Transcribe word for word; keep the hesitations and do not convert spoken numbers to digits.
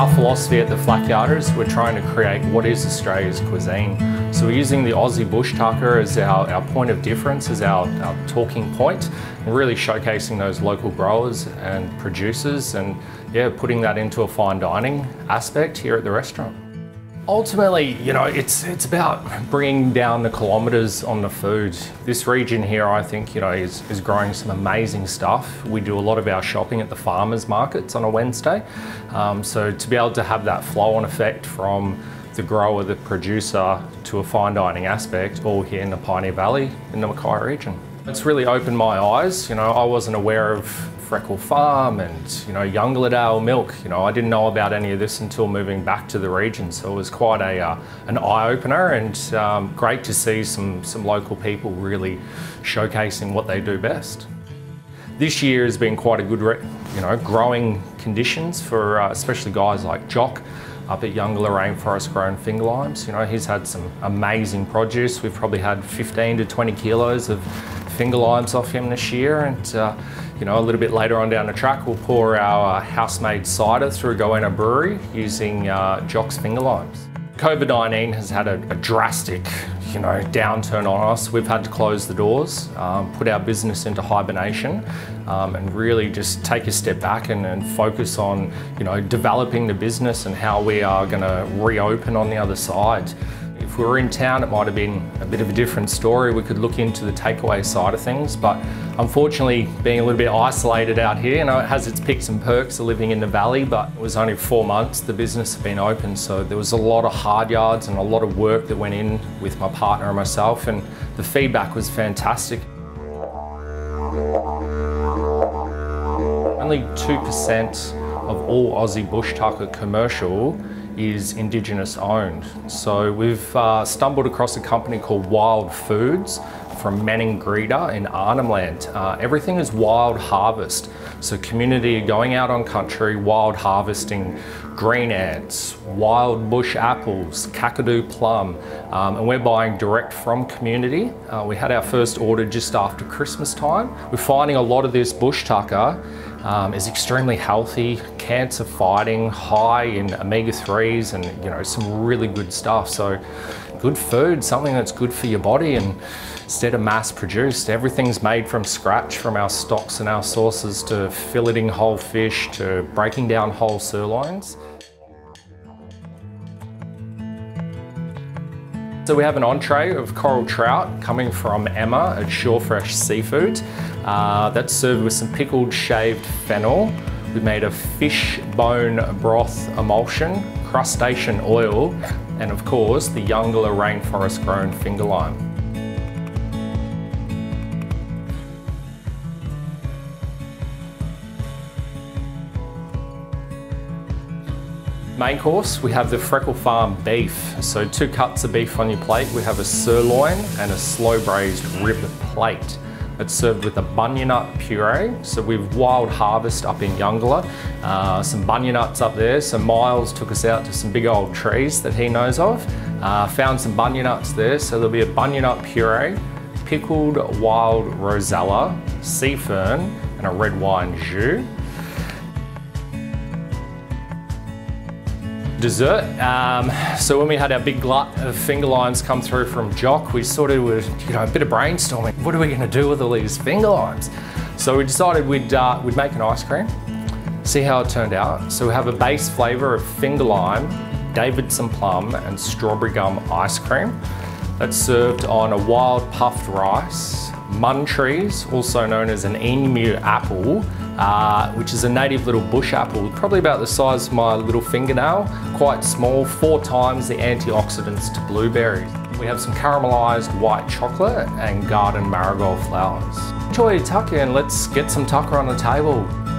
Our philosophy at the Flakyarders, we're trying to create what is Australia's cuisine. So we're using the Aussie bush tucker as our, our point of difference, as our, our talking point, and really showcasing those local growers and producers and yeah, putting that into a fine dining aspect here at the restaurant. Ultimately, you know, it's it's about bringing down the kilometres on the food. This region here, I think, you know, is, is growing some amazing stuff. We do a lot of our shopping at the farmers' markets on a Wednesday. Um, so to be able to have that flow-on effect from the grower, the producer, to a fine dining aspect, all here in the Pioneer Valley, in the Mackay region. It's really opened my eyes. You know, I wasn't aware of Freckle Farm and, you know, Younglerdale Milk. You know, I didn't know about any of this until moving back to the region, so it was quite a uh, an eye-opener and um, great to see some, some local people really showcasing what they do best. This year has been quite a good, re you know, growing conditions for uh, especially guys like Jock up at Youngler Rainforest-grown finger limes. You know, he's had some amazing produce. We've probably had fifteen to twenty kilos of finger limes off him this year, and uh, you know, a little bit later on down the track, we'll pour our uh, house-made cider through Goanna Brewery using uh, Jock's finger limes. COVID nineteen has had a, a drastic, you know, downturn on us. We've had to close the doors, um, put our business into hibernation, um, and really just take a step back and, and focus on, you know, developing the business and how we are going to reopen on the other side. If we were in town, it might have been a bit of a different story. We could look into the takeaway side of things, but unfortunately, being a little bit isolated out here, you know, it has its picks and perks of living in the valley, but it was only four months the business had been open, so there was a lot of hard yards and a lot of work that went in with my partner and myself, and the feedback was fantastic. Only two percent of all Aussie bush tucker commercial is Indigenous owned. So we've uh, stumbled across a company called Wild Foods from Maningrida in Arnhem Land. Uh, everything is wild harvest. So community going out on country, wild harvesting green ants, wild bush apples, kakadu plum, um, and we're buying direct from community. Uh, we had our first order just after Christmas time. We're finding a lot of this bush tucker Um, is extremely healthy, cancer fighting, high in omega threes and, you know, some really good stuff. So good food, something that's good for your body, and instead of mass produced, everything's made from scratch, from our stocks and our sources to filleting whole fish to breaking down whole sirloins. So we have an entree of coral trout coming from Emma at ShoreFresh Seafood. Uh, that's served with some pickled shaved fennel. We made a fish bone broth emulsion, crustacean oil, and of course the Youngler Rainforest-grown finger lime. Main course, we have the Freckle Farm beef. So two cuts of beef on your plate. We have a sirloin and a slow braised rib plate. It's served with a bunya nut puree. So we've wild harvest up in Jungalla, uh, some bunya nuts up there. So Miles took us out to some big old trees that he knows of, uh, found some bunya nuts there. So there'll be a bunya nut puree, pickled wild rosella, sea fern, and a red wine jus. Dessert. Um, so when we had our big glut of finger limes come through from Jock, we sort of were, you know, a bit of brainstorming. What are we going to do with all these finger limes? So we decided we'd uh, we'd make an ice cream, see how it turned out. So we have a base flavour of finger lime, Davidson plum, and strawberry gum ice cream. That's served on a wild puffed rice, muntries, also known as an emu apple, uh, which is a native little bush apple, probably about the size of my little fingernail, quite small, four times the antioxidants to blueberries. We have some caramelised white chocolate and garden marigold flowers. Enjoy your tucker and let's get some tucker on the table.